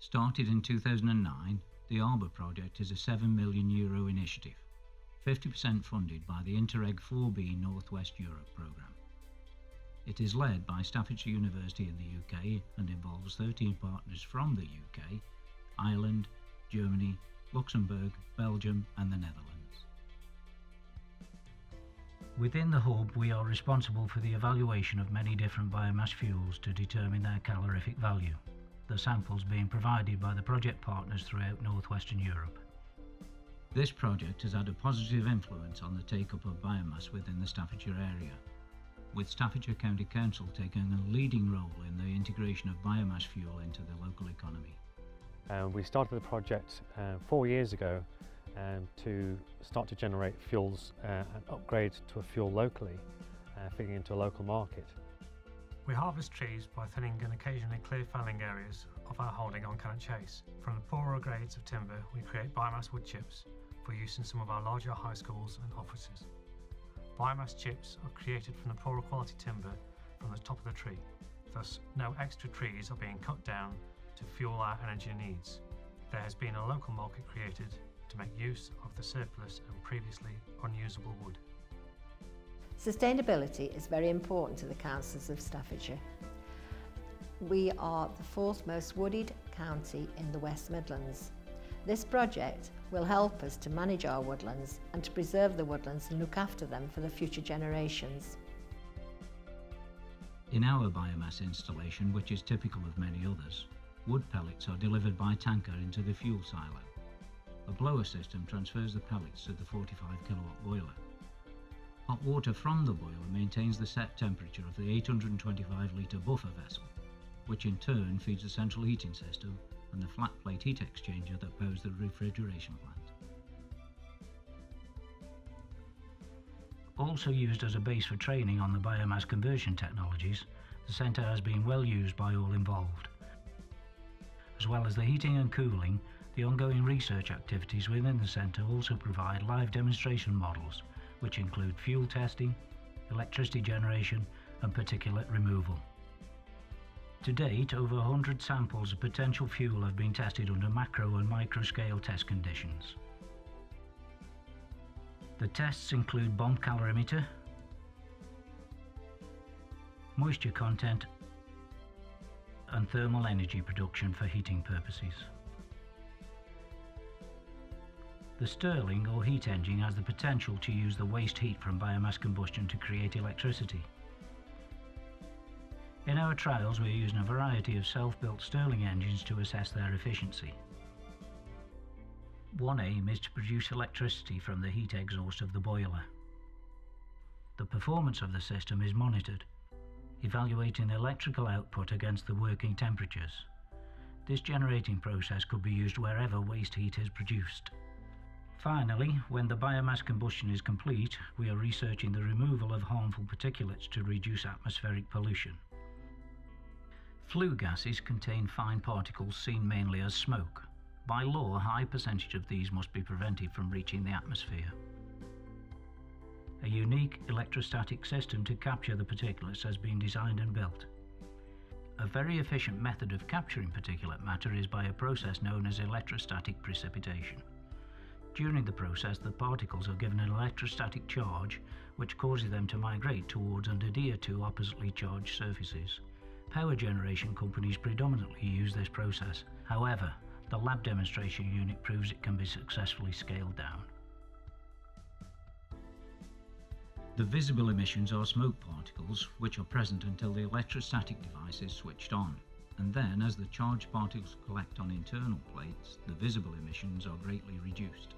Started in 2009, the Arbor project is a €7 million initiative, 50% funded by the Interreg 4B Northwest Europe Programme. It is led by Staffordshire University in the UK and involves 13 partners from the UK, Ireland, Germany, Luxembourg, Belgium and the Netherlands. Within the hub, we are responsible for the evaluation of many different biomass fuels to determine their calorific value, the samples being provided by the project partners throughout northwestern Europe. This project has had a positive influence on the take-up of biomass within the Staffordshire area, with Staffordshire County Council taking a leading role in the integration of biomass fuel into the local economy. We started the project 4 years ago to start to generate fuels and upgrade to a fuel locally, fitting into a local market. We harvest trees by thinning and occasionally clear felling areas of our holding on Cannock Chase. From the poorer grades of timber, we create biomass wood chips for use in some of our larger high schools and offices. Biomass chips are created from the poorer quality timber from the top of the tree, thus no extra trees are being cut down to fuel our energy needs. There has been a local market created to make use of the surplus and previously unusable wood. Sustainability is very important to the councils of Staffordshire. We are the fourth most wooded county in the West Midlands. This project will help us to manage our woodlands and to preserve the woodlands and look after them for the future generations. In our biomass installation, which is typical of many others, wood pellets are delivered by tanker into the fuel silo. A blower system transfers the pellets to the 45 kilowatt boiler. Hot water from the boiler maintains the set temperature of the 825 litre buffer vessel, which in turn feeds the central heating system and the flat plate heat exchanger that powers the refrigeration plant. Also used as a base for training on the biomass conversion technologies, the centre has been well used by all involved. As well as the heating and cooling, the ongoing research activities within the centre also provide live demonstration models, which include fuel testing, electricity generation and particulate removal. To date, over 100 samples of potential fuel have been tested under macro and micro scale test conditions. The tests include bomb calorimeter, moisture content, and thermal energy production for heating purposes. The Stirling or heat engine has the potential to use the waste heat from biomass combustion to create electricity. In our trials, we are using a variety of self-built Stirling engines to assess their efficiency. One aim is to produce electricity from the heat exhaust of the boiler. The performance of the system is monitored, evaluating the electrical output against the working temperatures. This generating process could be used wherever waste heat is produced. Finally, when the biomass combustion is complete, we are researching the removal of harmful particulates to reduce atmospheric pollution. Flue gases contain fine particles seen mainly as smoke. By law, a high percentage of these must be prevented from reaching the atmosphere. A unique electrostatic system to capture the particulates has been designed and built. A very efficient method of capturing particulate matter is by a process known as electrostatic precipitation. During the process, the particles are given an electrostatic charge, which causes them to migrate towards and adhere to oppositely charged surfaces. Power generation companies predominantly use this process. However, the lab demonstration unit proves it can be successfully scaled down. The visible emissions are smoke particles, which are present until the electrostatic device is switched on. And then, as the charged particles collect on internal plates, the visible emissions are greatly reduced.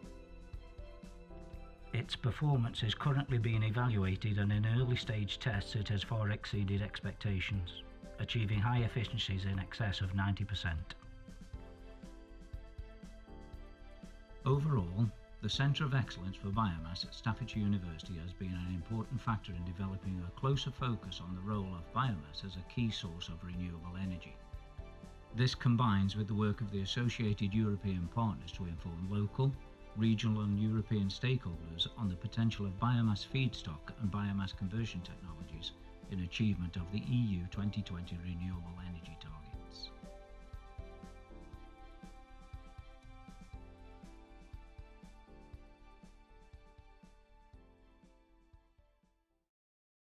Its performance is currently being evaluated, and in early stage tests it has far exceeded expectations, achieving high efficiencies in excess of 90%. Overall, the Centre of Excellence for Biomass at Staffordshire University has been an important factor in developing a closer focus on the role of biomass as a key source of renewable energy. This combines with the work of the associated European partners to inform local, regional and European stakeholders on the potential of biomass feedstock and biomass conversion technologies in achievement of the EU 2020 Renewable Energy